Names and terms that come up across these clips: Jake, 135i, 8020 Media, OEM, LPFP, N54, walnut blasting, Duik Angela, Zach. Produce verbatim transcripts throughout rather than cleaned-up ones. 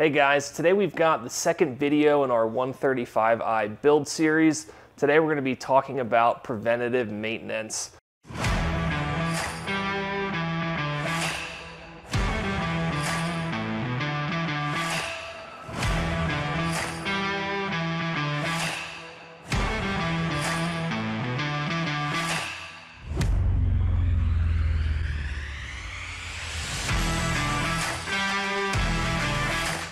Hey guys, today we've got the second video in our one thirty-five i build series. Today we're going to be talking about preventative maintenance.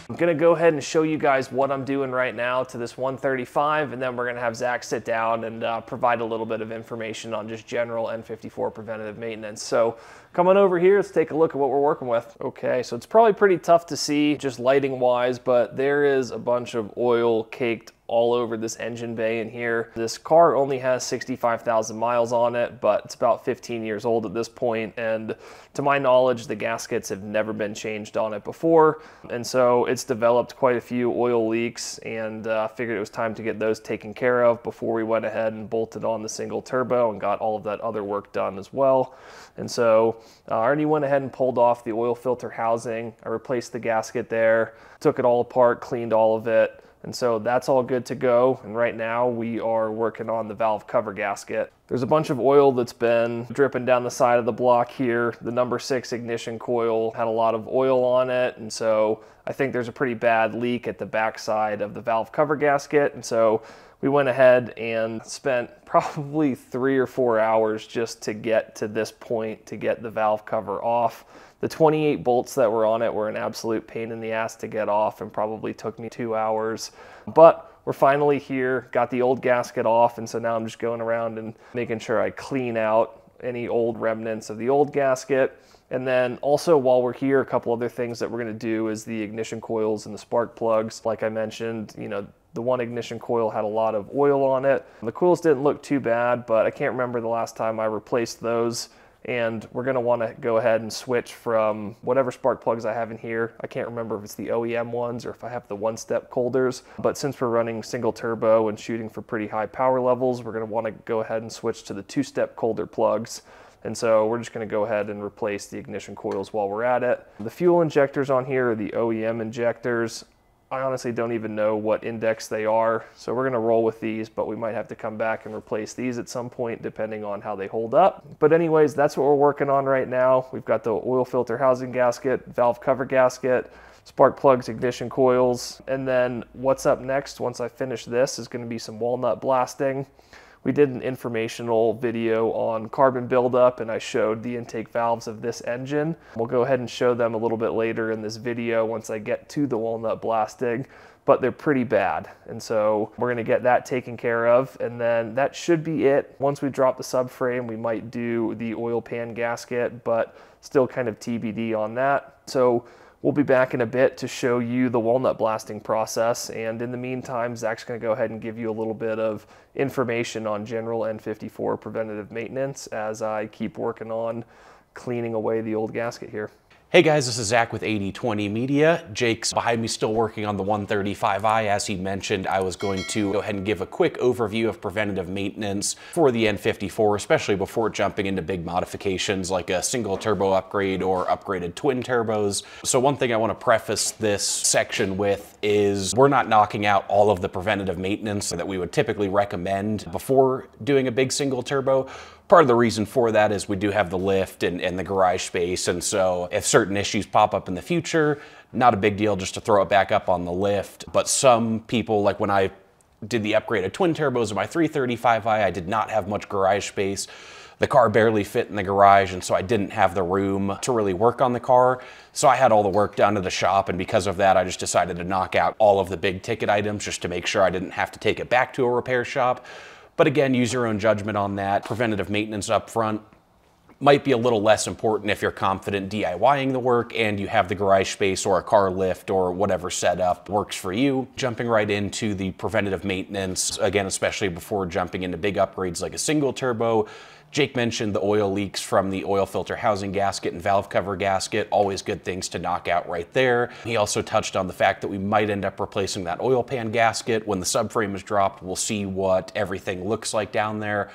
I'm gonna go ahead and show you guys what I'm doing right now to this one thirty-five, and then we're gonna have Zach sit down and uh, provide a little bit of information on just general N fifty-four preventative maintenance. So come on over here, let's take a look at what we're working with. Okay, so it's probably pretty tough to see just lighting wise, but there is a bunch of oil caked all over this engine bay in here. This car only has sixty-five thousand miles on it, but it's about fifteen years old at this point, and to my knowledge, the gaskets have never been changed on it before, and so it's developed quite a few oil leaks, and I uh, figured it was time to get those taken care of before we went ahead and bolted on the single turbo and got all of that other work done as well. And so uh, I already went ahead and pulled off the oil filter housing. I replaced the gasket there, took it all apart, cleaned all of it, and so that's all good to go. And right now we are working on the valve cover gasket. There's a bunch of oil that's been dripping down the side of the block here. The number six ignition coil had a lot of oil on it, and so I think there's a pretty bad leak at the backside of the valve cover gasket. And so we went ahead and spent probably three or four hours just to get to this point, to get the valve cover off. The twenty-eight bolts that were on it were an absolute pain in the ass to get off and probably took me two hours. But we're finally here, got the old gasket off, and so now I'm just going around and making sure I clean out any old remnants of the old gasket. And then also while we're here, a couple other things that we're gonna do is the ignition coils and the spark plugs. Like I mentioned, you know, the one ignition coil had a lot of oil on it. The coils didn't look too bad, but I can't remember the last time I replaced those. And we're gonna wanna go ahead and switch from whatever spark plugs I have in here. I can't remember if it's the O E M ones or if I have the one-step Colders, but since we're running single turbo and shooting for pretty high power levels, we're gonna wanna go ahead and switch to the two-step Colder plugs. And so we're just gonna go ahead and replace the ignition coils while we're at it. The fuel injectors on here are the O E M injectors. I honestly don't even know what index they are, so we're gonna roll with these, but we might have to come back and replace these at some point depending on how they hold up. But anyways, that's what we're working on right now. We've got the oil filter housing gasket, valve cover gasket, spark plugs, ignition coils, and then what's up next once I finish this is gonna be some walnut blasting. We did an informational video on carbon buildup, and I showed the intake valves of this engine. We'll go ahead and show them a little bit later in this video once I get to the walnut blasting, but they're pretty bad. And so we're gonna get that taken care of, and then that should be it. Once we drop the subframe, we might do the oil pan gasket, but still kind of T B D on that. So we'll be back in a bit to show you the walnut blasting process, and in the meantime, Zach's going to go ahead and give you a little bit of information on general N fifty-four preventative maintenance as I keep working on cleaning away the old gasket here. Hey guys, this is Zach with eighty twenty Media. Jake's behind me still working on the one thirty-five i. As he mentioned, I was going to go ahead and give a quick overview of preventative maintenance for the N fifty-four, especially before jumping into big modifications like a single turbo upgrade or upgraded twin turbos. So one thing I want to preface this section with is we're not knocking out all of the preventative maintenance that we would typically recommend before doing a big single turbo. Part of the reason for that is we do have the lift and, and the garage space, and so if certain issues pop up in the future, not a big deal just to throw it back up on the lift. But some people, like when I did the upgrade of twin turbos in my three thirty-five i, I did not have much garage space. The car barely fit in the garage, and so I didn't have the room to really work on the car. So I had all the work done to the shop, and because of that, I just decided to knock out all of the big ticket items just to make sure I didn't have to take it back to a repair shop. But again, use your own judgment on that. Preventative maintenance up front might be a little less important if you're confident DIYing the work and you have the garage space or a car lift or whatever setup works for you. Jumping right into the preventative maintenance, again, especially before jumping into big upgrades like a single turbo. Jake mentioned the oil leaks from the oil filter housing gasket and valve cover gasket, always good things to knock out right there. He also touched on the fact that we might end up replacing that oil pan gasket. When the subframe is dropped, we'll see what everything looks like down there.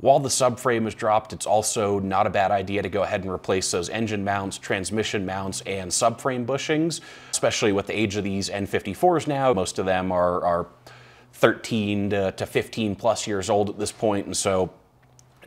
While the subframe is dropped, it's also not a bad idea to go ahead and replace those engine mounts, transmission mounts, and subframe bushings, especially with the age of these N fifty-fours now. Most of them are, are thirteen to fifteen plus years old at this point, and so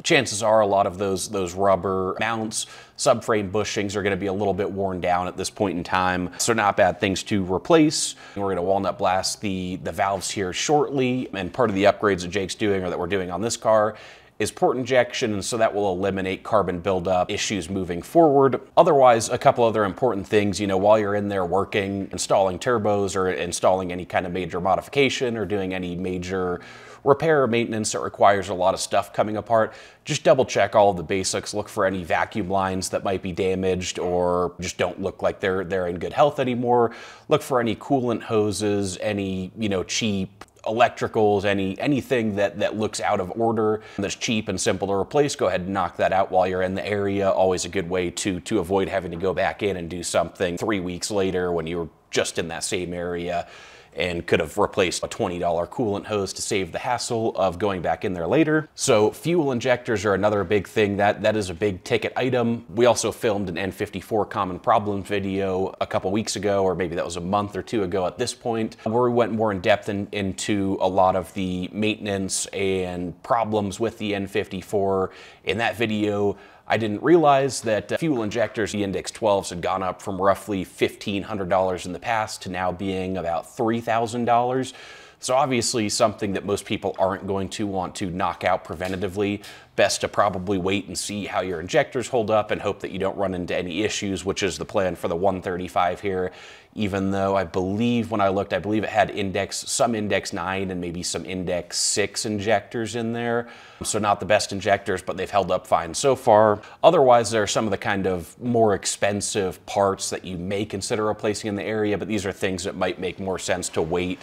chances are a lot of those, those rubber mounts, subframe bushings are gonna be a little bit worn down at this point in time. So not bad things to replace. We're gonna walnut blast the, the valves here shortly. And part of the upgrades that Jake's doing, or that we're doing on this car, is port injection, and so that will eliminate carbon buildup issues moving forward. Otherwise, a couple other important things, you know, while you're in there working, installing turbos or installing any kind of major modification or doing any major repair or maintenance that requires a lot of stuff coming apart, just double check all of the basics. Look for any vacuum lines that might be damaged or just don't look like they're, they're in good health anymore. Look for any coolant hoses, any, you know, cheap electricals, any anything that that looks out of order that's cheap and simple to replace. Go ahead and knock that out while you're in the area. Always a good way to to avoid having to go back in and do something three weeks later when you were just in that same area and could have replaced a twenty dollar coolant hose to save the hassle of going back in there later. So fuel injectors are another big thing. That, that is a big ticket item. We also filmed an N fifty-four common problem video a couple weeks ago, or maybe that was a month or two ago at this point, where we went more in depth in, into a lot of the maintenance and problems with the N fifty-four. In that video, I didn't realize that fuel injectors, the Index twelves, had gone up from roughly fifteen hundred dollars in the past to now being about three thousand dollars. So obviously something that most people aren't going to want to knock out preventatively. Best to probably wait and see how your injectors hold up and hope that you don't run into any issues, which is the plan for the one thirty-five here. Even though I believe when I looked, I believe it had index, some index nine and maybe some index six injectors in there. So not the best injectors, but they've held up fine so far. Otherwise, there are some of the kind of more expensive parts that you may consider replacing in the area, but these are things that might make more sense to wait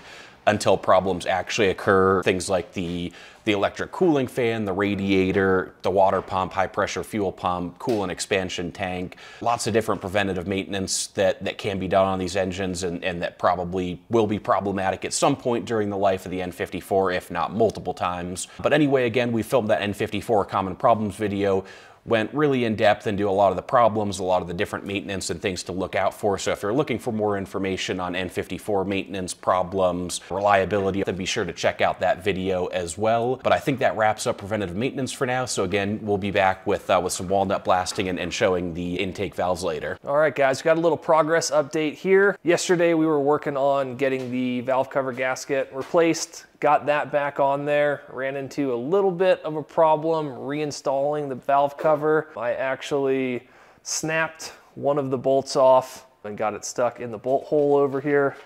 until problems actually occur. Things like the, the electric cooling fan, the radiator, the water pump, high pressure fuel pump, coolant expansion tank, lots of different preventative maintenance that, that can be done on these engines and, and that probably will be problematic at some point during the life of the N fifty-four, if not multiple times. But anyway, again, we filmed that N fifty-four common problems video, went really in depth into a lot of the problems, a lot of the different maintenance and things to look out for. So if you're looking for more information on N fifty-four maintenance problems, reliability, then be sure to check out that video as well. But I think that wraps up preventative maintenance for now. So again, we'll be back with uh, with some walnut blasting and, and showing the intake valves later. All right, guys, got a little progress update here. Yesterday, we were working on getting the valve cover gasket replaced. Got that back on there, ran into a little bit of a problem reinstalling the valve cover. I actually snapped one of the bolts off and got it stuck in the bolt hole over here.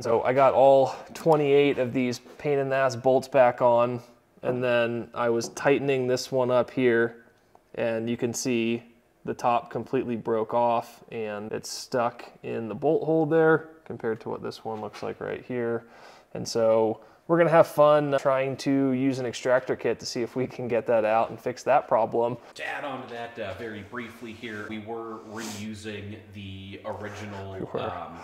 So I got all twenty-eight of these pain in the ass bolts back on, and then I was tightening this one up here, and you can see the top completely broke off and it's stuck in the bolt hole there compared to what this one looks like right here. And so we're gonna have fun trying to use an extractor kit to see if we can get that out and fix that problem. To add on to that uh, very briefly here, we were reusing the original um,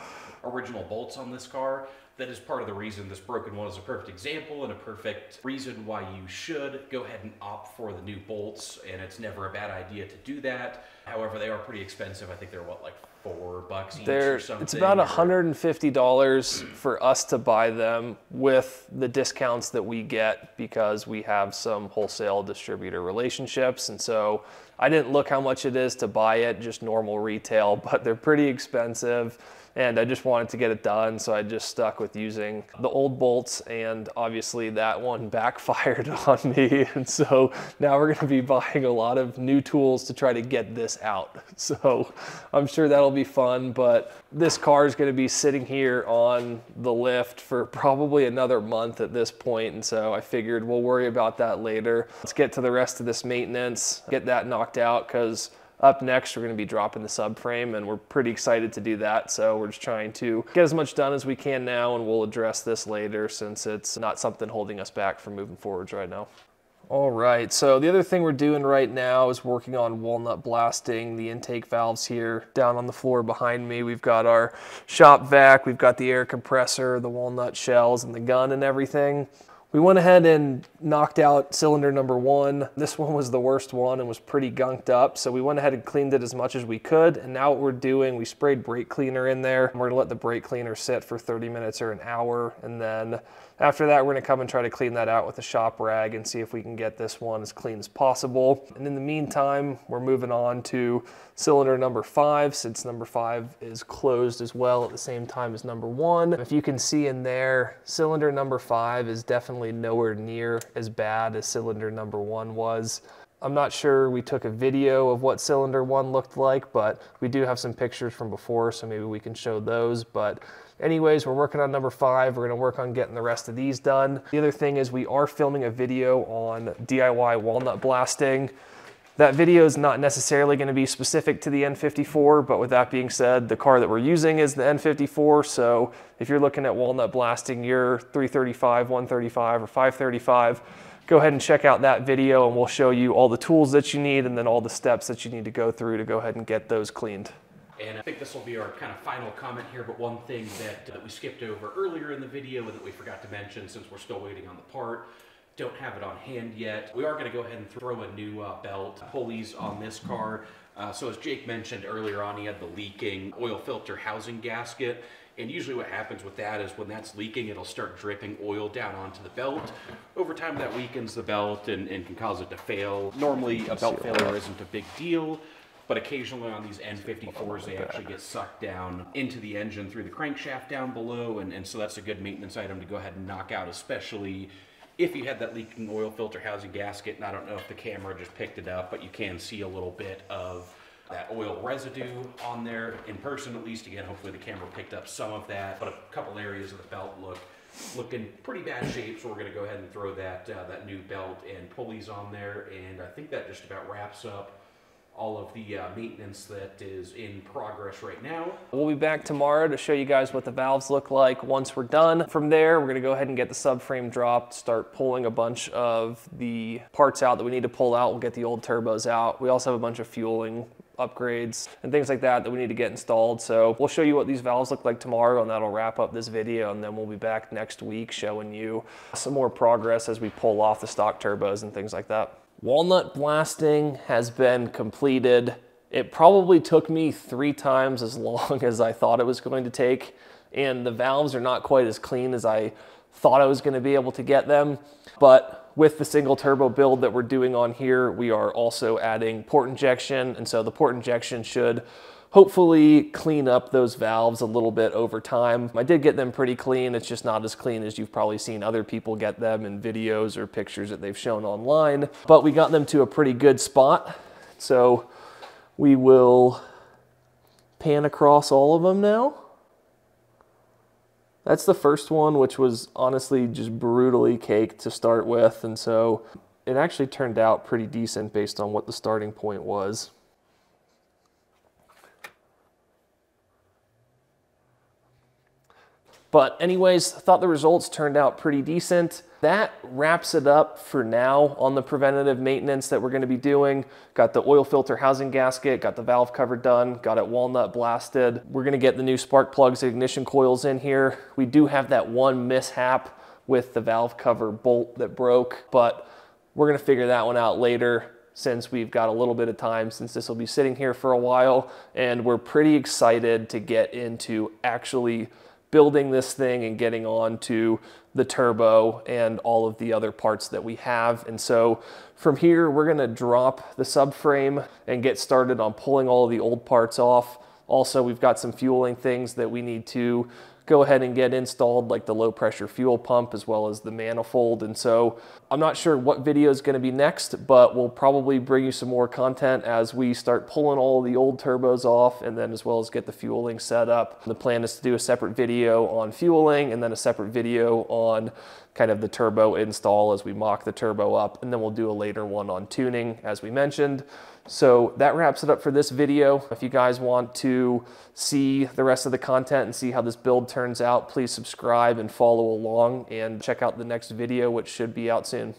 original bolts on this car. That is part of the reason this broken one is a perfect example and a perfect reason why you should go ahead and opt for the new bolts, and it's never a bad idea to do that. However, they are pretty expensive. I think they're what, like four bucks each or something? It's about one hundred fifty dollars for us to buy them with the discounts that we get because we have some wholesale distributor relationships. And so I didn't look how much it is to buy it, just normal retail, but they're pretty expensive. And I just wanted to get it done, so I just stuck with using the old bolts, and obviously that one backfired on me. And so now we're gonna be buying a lot of new tools to try to get this out. So I'm sure that'll be fun, but this car is gonna be sitting here on the lift for probably another month at this point. And so I figured we'll worry about that later. Let's get to the rest of this maintenance, get that knocked out, because up next, we're gonna be dropping the subframe, and we're pretty excited to do that. So we're just trying to get as much done as we can now, and we'll address this later since it's not something holding us back from moving forwards right now. All right, so the other thing we're doing right now is working on walnut blasting the intake valves here. Down on the floor behind me, we've got our shop vac, we've got the air compressor, the walnut shells, and the gun and everything. We went ahead and knocked out cylinder number one. This one was the worst one and was pretty gunked up, so we went ahead and cleaned it as much as we could. And now what we're doing, we sprayed brake cleaner in there. We're gonna let the brake cleaner sit for thirty minutes or an hour, and then after that, we're gonna come and try to clean that out with a shop rag and see if we can get this one as clean as possible. And in the meantime, we're moving on to cylinder number five, since number five is closed as well at the same time as number one. If you can see in there, cylinder number five is definitely nowhere near as bad as cylinder number one was. I'm not sure we took a video of what cylinder one looked like, but we do have some pictures from before, so maybe we can show those. But anyways, we're working on number five. We're gonna work on getting the rest of these done. The other thing is we are filming a video on D I Y walnut blasting. That video is not necessarily going to be specific to the N fifty-four, but with that being said, the car that we're using is the N fifty-four, so if you're looking at walnut blasting your three thirty-five, one thirty-five, or five thirty-five, go ahead and check out that video and we'll show you all the tools that you need and then all the steps that you need to go through to go ahead and get those cleaned. And I think this will be our kind of final comment here, but one thing that, that we skipped over earlier in the video and that we forgot to mention, since we're still waiting on the part, don't have it on hand yet. We are going to go ahead and throw a new uh, belt pulleys on this car. Uh, so as Jake mentioned earlier on, he had the leaking oil filter housing gasket. And usually what happens with that is when that's leaking, it'll start dripping oil down onto the belt. Over time, that weakens the belt and, and can cause it to fail. Normally, a belt failure isn't a big deal, but occasionally on these N fifty-fours, they actually get sucked down into the engine through the crankshaft down below. And, and so that's a good maintenance item to go ahead and knock out, especially if you had that leaking oil filter housing gasket. And I don't know if the camera just picked it up, but you can see a little bit of that oil residue on there in person, at least. Again, hopefully the camera picked up some of that, but a couple areas of the belt look look in pretty bad shape. So we're gonna go ahead and throw that, uh, that new belt and pulleys on there. And I think that just about wraps up all of the uh, maintenance that is in progress right now. We'll be back tomorrow to show you guys what the valves look like once we're done. From there, we're gonna go ahead and get the subframe dropped, start pulling a bunch of the parts out that we need to pull out. We'll get the old turbos out. We also have a bunch of fueling upgrades and things like that that we need to get installed. So we'll show you what these valves look like tomorrow, and that'll wrap up this video. And then we'll be back next week showing you some more progress as we pull off the stock turbos and things like that. Walnut blasting has been completed. It probably took me three times as long as I thought it was going to take, and the valves are not quite as clean as I thought I was going to be able to get them. But with the single turbo build that we're doing on here, we are also adding port injection, and so the port injection should hopefully clean up those valves a little bit over time. I did get them pretty clean. It's just not as clean as you've probably seen other people get them in videos or pictures that they've shown online, but we got them to a pretty good spot. So we will pan across all of them now. That's the first one, which was honestly just brutally caked to start with. And so it actually turned out pretty decent based on what the starting point was. But anyways, I thought the results turned out pretty decent. That wraps it up for now on the preventative maintenance that we're gonna be doing. Got the oil filter housing gasket, got the valve cover done, got it walnut blasted. We're gonna get the new spark plugs and ignition coils in here. We do have that one mishap with the valve cover bolt that broke, but we're gonna figure that one out later, since we've got a little bit of time, since this will be sitting here for a while. And we're pretty excited to get into actually building this thing and getting on to the turbo and all of the other parts that we have. And so from here, we're gonna drop the subframe and get started on pulling all of the old parts off. Also, we've got some fueling things that we need to go ahead and get installed, like the low pressure fuel pump as well as the manifold. And so I'm not sure what video is gonna be next, but we'll probably bring you some more content as we start pulling all the old turbos off, and then as well as get the fueling set up. The plan is to do a separate video on fueling and then a separate video on kind of the turbo install as we mock the turbo up, and then we'll do a later one on tuning as we mentioned. So that wraps it up for this video. If you guys want to see the rest of the content and see how this build turns out, please subscribe and follow along, and check out the next video, which should be out soon.